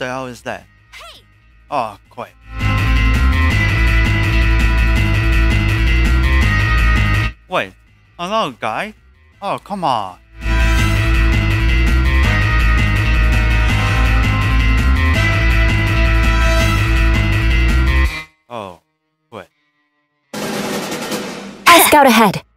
What the hell is that? Hey. Oh, quite. Wait, another guy? Oh, come on. Oh, what? Scout ahead.